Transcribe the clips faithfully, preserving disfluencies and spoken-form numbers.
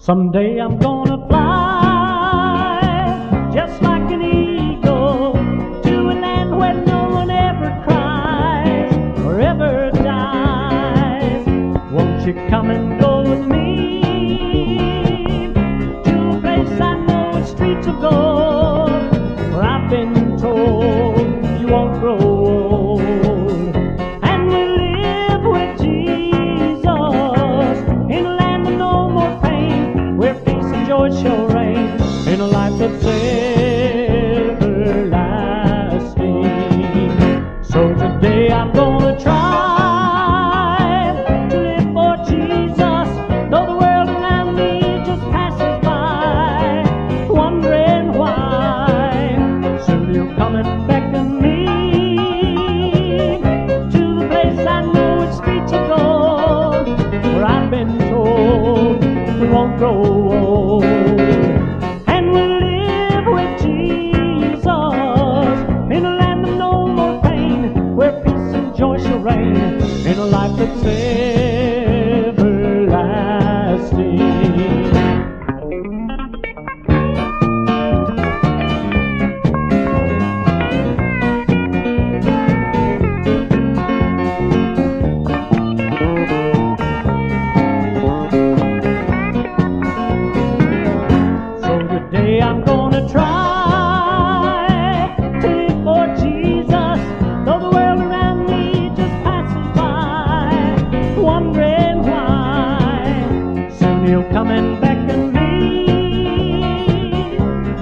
Someday I'm gonna fly, just like an eagle, to a land where no one ever cries or ever dies. Won't you come and go with me to a place I know with streets of gold, where I've been told you won't grow old, and we live with Jesus in a land with no more pain, where peace and joy shall reign, in a life that's everlasting. So today I'm gonna try to live for Jesus, though the world around me just passes by, wondering why. Soon you'll come and beckon me to the place I know it's streets of gold, where I've been told we won't grow old, and we'll live with Jesus in a land of no more pain, where peace and joy shall reign, in a life that's everlasting. I'm gonna try to live for Jesus, though the world around me just passes by, wondering why. Soon he'll come and beckon me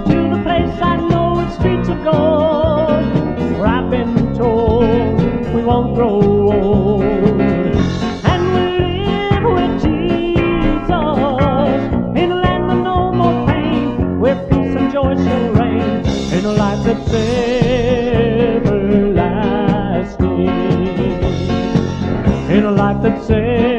to the place I know with streets of gold, where I've been told we won't grow old, and we live with Jesus in a land with no more pain, where peace joy shall reign, in a life that's everlasting, in a life that's everlasting.